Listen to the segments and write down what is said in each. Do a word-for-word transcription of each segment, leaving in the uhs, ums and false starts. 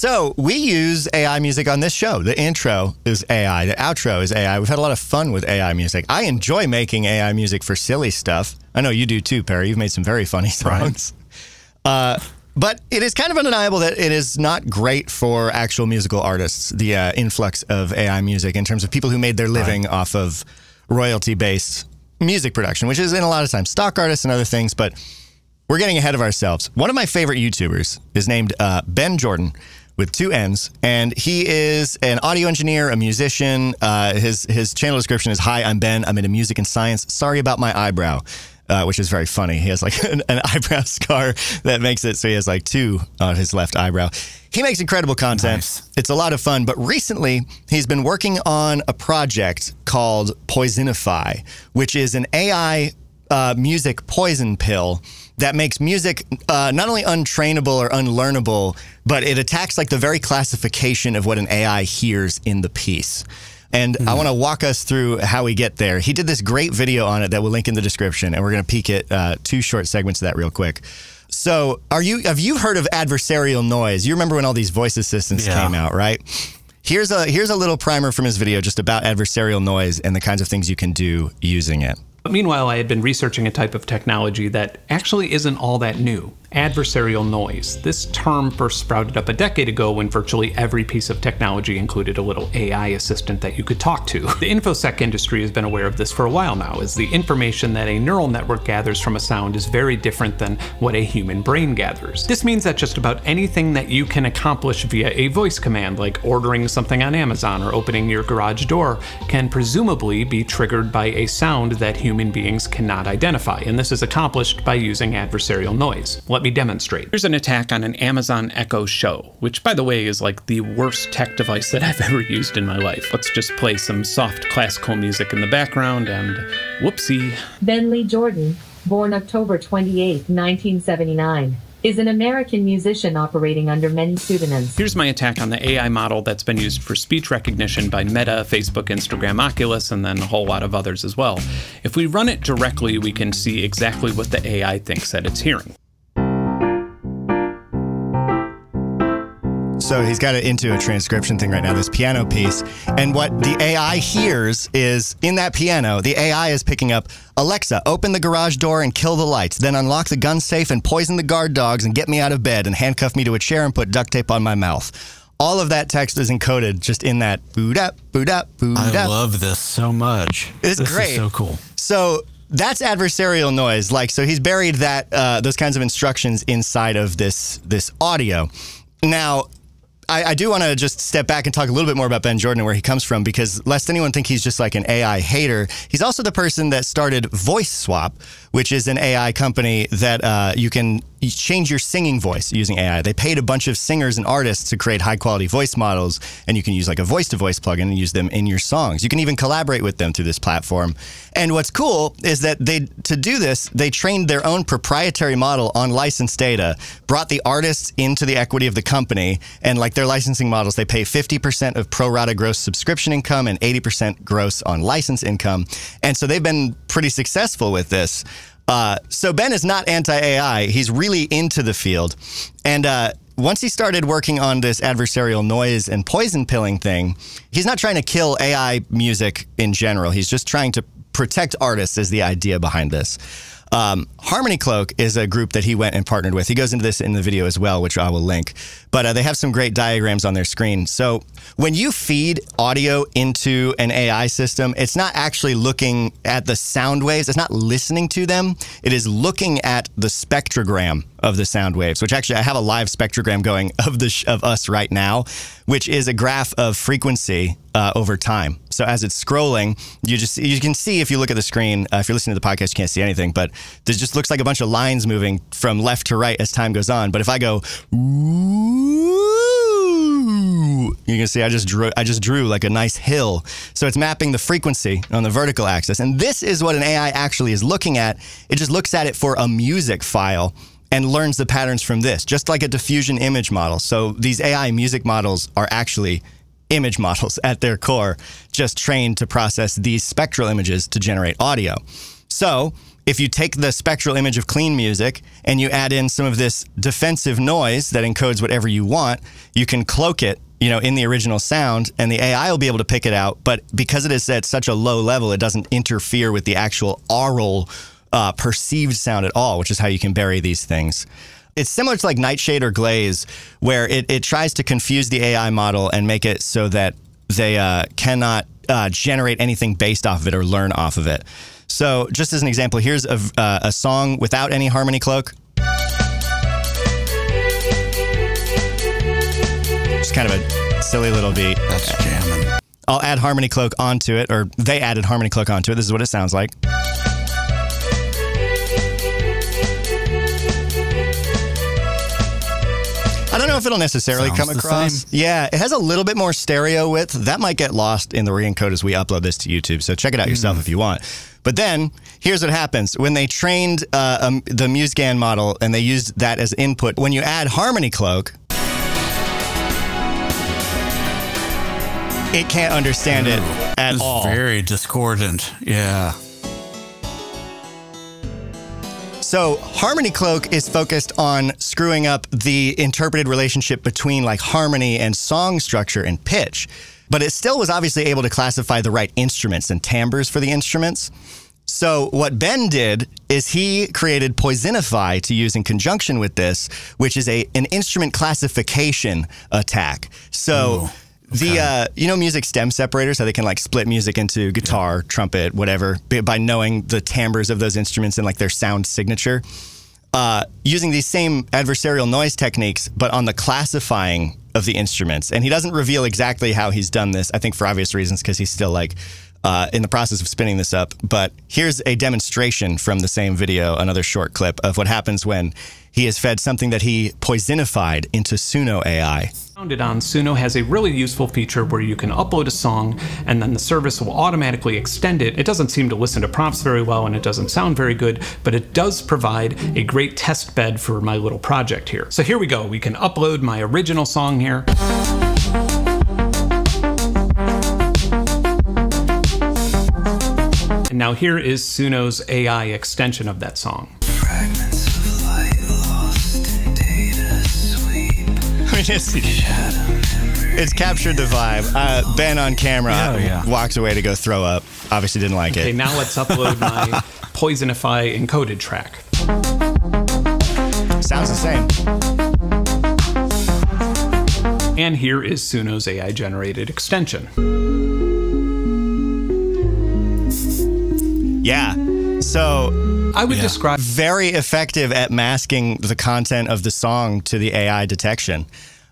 So we use A I music on this show. The intro is A I. The outro is A I. We've had a lot of fun with A I music. I enjoy making A I music for silly stuff. I know you do too, Perry. You've made some very funny songs. Right. Uh, but it is kind of undeniable that it is not great for actual musical artists, the uh, influx of A I music in terms of people who made their living right. off of royalty-based music production, which is in a lot of times stock artists and other things, but we're getting ahead of ourselves. One of my favorite YouTubers is named uh, Benn Jordan with two N's, and he is an audio engineer, a musician. Uh, his, his channel description is, "Hi, I'm Ben. I'm into music and science. Sorry about my eyebrow," uh, which is very funny. He has like an, an eyebrow scar that makes it so he has like two on his left eyebrow. He makes incredible content. Nice. It's a lot of fun, but recently he's been working on a project called Poisonify, which is an A I uh, music poison pill that makes music uh, not only untrainable or unlearnable, but it attacks like the very classification of what an A I hears in the piece. And mm-hmm. I want to walk us through how we get there. He did this great video on it that we'll link in the description, and we're going to peek at uh, two short segments of that real quick. So are you, have you heard of adversarial noise? You remember when all these voice assistants yeah. came out, right? Here's a, here's a little primer from his video just about adversarial noise and the kinds of things you can do using it. Meanwhile, I had been researching a type of technology that actually isn't all that new, adversarial noise. This term first sprouted up a decade ago when virtually every piece of technology included a little A I assistant that you could talk to. The infosec industry has been aware of this for a while now, as the information that a neural network gathers from a sound is very different than what a human brain gathers. This means that just about anything that you can accomplish via a voice command, like ordering something on Amazon or opening your garage door, can presumably be triggered by a sound that humans Human beings cannot identify, and this is accomplished by using adversarial noise. Let me demonstrate. Here's an attack on an Amazon Echo Show, which by the way is like the worst tech device that I've ever used in my life. Let's just play some soft classical music in the background and whoopsie. Benn Jordan, born October twenty-eighth, nineteen seventy-nine, is an American musician operating under many pseudonyms. Here's my attack on the A I model that's been used for speech recognition by Meta, Facebook, Instagram, Oculus, and then a whole lot of others as well. If we run it directly, we can see exactly what the A I thinks that it's hearing. So he's got it into a transcription thing right now, this piano piece. And what the A I hears is, in that piano, the A I is picking up, "Alexa, open the garage door and kill the lights, then unlock the gun safe and poison the guard dogs and get me out of bed and handcuff me to a chair and put duct tape on my mouth." All of that text is encoded just in that boot up, boot up, boot up. I love this so much. It's this great. Is so cool. So that's adversarial noise. Like, so he's buried that uh, those kinds of instructions inside of this, this audio. Now, I, I do want to just step back and talk a little bit more about Benn Jordan and where he comes from, because lest anyone think he's just like an A I hater, he's also the person that started VoiceSwap, which is an A I company that uh, you can you change your singing voice using A I. They paid a bunch of singers and artists to create high-quality voice models, and you can use like a voice-to-voice plugin and use them in your songs. You can even collaborate with them through this platform. And what's cool is that they, to do this, they trained their own proprietary model on licensed data, brought the artists into the equity of the company, and like their licensing models, they pay fifty percent of pro rata gross subscription income and eighty percent gross on license income. And so they've been pretty successful with this. Uh, so Ben is not anti-A I. He's really into the field. And uh, once he started working on this adversarial noise and poison pilling thing, he's not trying to kill A I music in general. He's just trying to protect artists is the idea behind this. Um, Harmony Cloak is a group that he went and partnered with. He goes into this in the video as well, which I will link. But uh, they have some great diagrams on their screen. So when you feed audio into an A I system, it's not actually looking at the sound waves. It's not listening to them. It is looking at the spectrogram of the sound waves, which actually I have a live spectrogram going of, the sh of us right now, which is a graph of frequency uh, over time. So as it's scrolling, you just you can see if you look at the screen, uh, if you're listening to the podcast, you can't see anything, but this just looks like a bunch of lines moving from left to right as time goes on. But if I go, ooh, you can see I just drew I just drew like a nice hill. So it's mapping the frequency on the vertical axis. And this is what an A I actually is looking at. It just looks at it for a music file and learns the patterns from this, just like a diffusion image model. So these A I music models are actually image models at their core, just trained to process these spectral images to generate audio. So if you take the spectral image of clean music and you add in some of this defensive noise that encodes whatever you want, you can cloak it, you know, in the original sound, and the A I will be able to pick it out. But because it is at such a low level, it doesn't interfere with the actual aural uh, perceived sound at all, which is how you can bury these things. It's similar to like Nightshade or Glaze, where it, it tries to confuse the A I model and make it so that they uh, cannot uh, generate anything based off of it or learn off of it. So just as an example, here's a, uh, a song without any Harmony Cloak. Just kind of a silly little beat. That's jamming. I'll add Harmony Cloak onto it, or they added Harmony Cloak onto it. This is what it sounds like. I don't know if it'll necessarily Sounds come across. Yeah, it has a little bit more stereo width. That might get lost in the re-encode as we upload this to YouTube, so check it out mm. yourself if you want. But then, here's what happens. When they trained uh, um, the MuseGAN model and they used that as input, when you add Harmony Cloak, it can't understand Ooh, it at it's all. It's very discordant, yeah. So Harmony Cloak is focused on screwing up the interpreted relationship between like harmony and song structure and pitch, but it still was obviously able to classify the right instruments and timbres for the instruments. So what Ben did is he created Poisonify to use in conjunction with this, which is a an instrument classification attack. So. Ooh. Okay. The, uh, you know, music stem separators, how they can like split music into guitar, yeah. trumpet, whatever, by knowing the timbres of those instruments and like their sound signature. Uh, using these same adversarial noise techniques, but on the classifying of the instruments. And he doesn't reveal exactly how he's done this, I think for obvious reasons, because he's still like uh, in the process of spinning this up. But here's a demonstration from the same video, another short clip of what happens when he has fed something that he poisonified into Suno A I. Founded on, Suno has a really useful feature where you can upload a song and then the service will automatically extend it. It doesn't seem to listen to prompts very well and it doesn't sound very good, but it does provide a great test bed for my little project here. So here we go. We can upload my original song here. And now here is Suno's A I extension of that song. It's, it's captured the vibe. Uh, Ben on camera oh, yeah. walks away to go throw up. Obviously didn't like okay, it. Okay, now let's upload my Poisonify encoded track. Sounds the same. And here is Suno's A I generated extension. Yeah, so... I would yeah. describe very effective at masking the content of the song to the A I detection.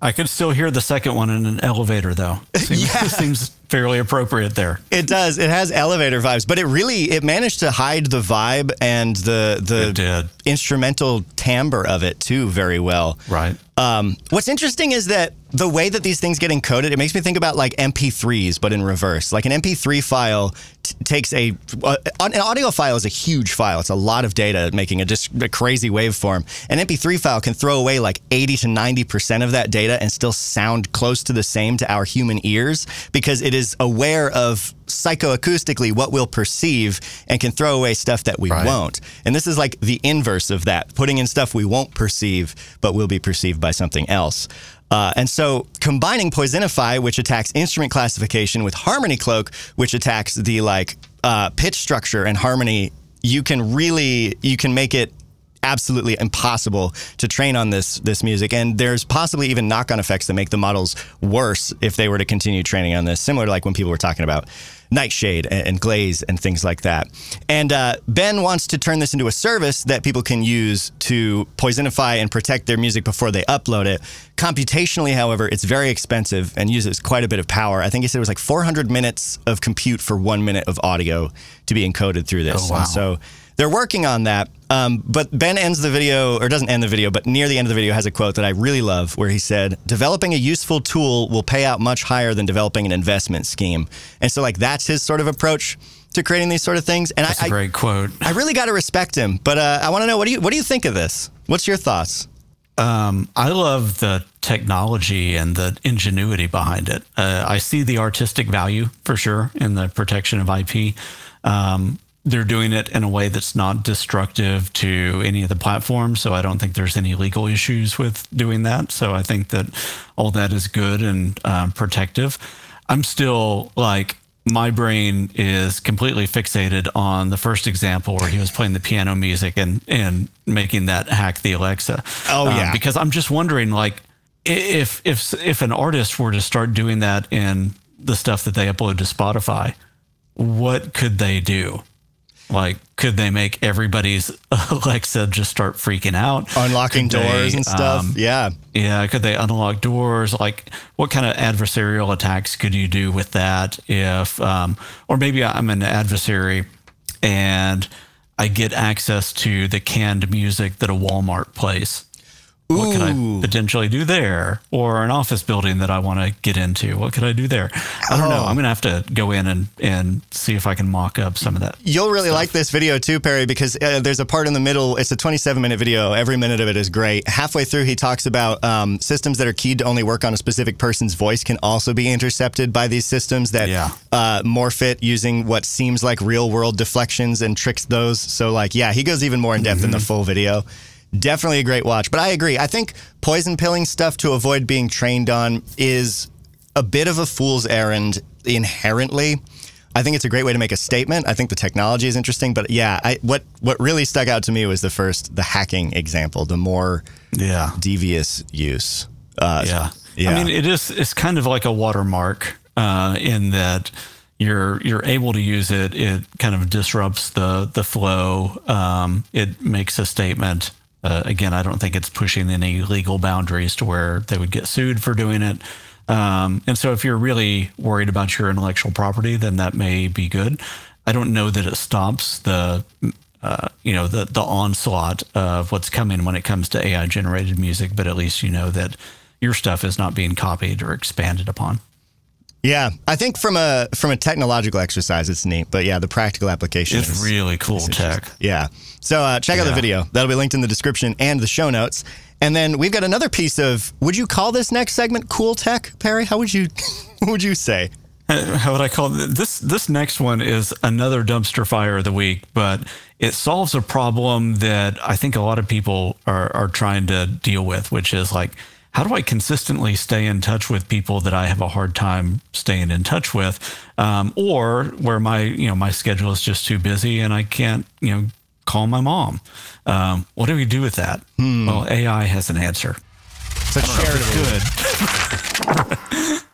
I could still hear the second one in an elevator, though. Seems, yeah. seems fairly appropriate there. It does. It has elevator vibes, but it really it managed to hide the vibe and the the instrumental timbre of it too very well. Right. Um, what's interesting is that the way that these things get encoded, it makes me think about like M P threes, but in reverse. Like an M P three file t takes a uh, an audio file is a huge file. It's a lot of data making a just a crazy waveform. An M P three file can throw away like eighty to ninety percent of that data and still sound close to the same to our human ears because it is aware of psychoacoustically what we'll perceive and can throw away stuff that we right. won't. And this is like the inverse of that, putting in stuff we won't perceive, but will be perceived by something else. Uh, and so combining Poisonify, which attacks instrument classification, with Harmony Cloak, which attacks the like uh, pitch structure and harmony, you can really, you can make it absolutely impossible to train on this this music. And there's possibly even knock-on effects that make the models worse if they were to continue training on this, similar to like when people were talking about Nightshade and, and Glaze and things like that. And uh, Ben wants to turn this into a service that people can use to Poisonify and protect their music before they upload it. Computationally, however, it's very expensive and uses quite a bit of power. I think he said it was like four hundred minutes of compute for one minute of audio to be encoded through this. Oh, wow. And so they're working on that. Um, but Ben ends the video, or doesn't end the video, but near the end of the video has a quote that I really love where he said, developing a useful tool will pay out much higher than developing an investment scheme. And so like that's his sort of approach to creating these sort of things. And that's I, a great I, quote. I really got to respect him, but uh, I want to know, what do you what do you think of this? What's your thoughts? Um, I love the technology and the ingenuity behind it. Uh, I see the artistic value for sure in the protection of I P. Um, they're doing it in a way that's not destructive to any of the platforms. So I don't think there's any legal issues with doing that. So I think that all that is good and um, protective. I'm still like, my brain is completely fixated on the first example where he was playing the piano music and, and making that hack the Alexa. Oh, yeah. Um, because I'm just wondering, like, if, if, if an artist were to start doing that in the stuff that they upload to Spotify, what could they do? Like, could they make everybody's Alexa just start freaking out? Unlocking could doors they, and stuff. Um, yeah. Yeah. Could they unlock doors? Like, what kind of adversarial attacks could you do with that? If, um, or maybe I'm an adversary and I get access to the canned music that a Walmart plays. Ooh. What could I potentially do there? Or an office building that I want to get into. What could I do there? I don't oh. know. I'm going to have to go in and, and see if I can mock up some of that. You'll really stuff. like this video too, Perry, because uh, there's a part in the middle. It's a twenty-seven minute video. Every minute of it is great. Halfway through, he talks about um, systems that are keyed to only work on a specific person's voice can also be intercepted by these systems that yeah. uh, morph it using what seems like real world deflections and tricks those. So like, yeah, he goes even more in depth mm-hmm. in the full video. Definitely a great watch. But I agree. I think poison pilling stuff to avoid being trained on is a bit of a fool's errand inherently. I think it's a great way to make a statement. I think the technology is interesting. But yeah, I, what, what really stuck out to me was the first, the hacking example, the more yeah. devious use. Uh, yeah. yeah. I mean, it is, it's kind of like a watermark uh, in that you're you're able to use it. It kind of disrupts the, the flow. Um, it makes a statement. Uh, again, I don't think it's pushing any legal boundaries to where they would get sued for doing it. Um, and so if you're really worried about your intellectual property, then that may be good. I don't know that it stops the, uh, you know, the, the onslaught of what's coming when it comes to A I-generated music, but at least you know that your stuff is not being copied or expanded upon. Yeah, I think from a from a technological exercise, it's neat. But yeah, the practical application is really cool tech. Yeah. So uh, check out the video. That'll be linked in the description and the show notes. And then we've got another piece of, would you call this next segment cool tech, Perry? How would you, what would you say? How would I call it? This, this next one is another dumpster fire of the week, but it solves a problem that I think a lot of people are, are trying to deal with, which is like, how do I consistently stay in touch with people that I have a hard time staying in touch with, um, or where my you know my schedule is just too busy and I can't you know call my mom? Um, what do we do with that? Hmm. Well, A I has an answer. It's a charitable. Good.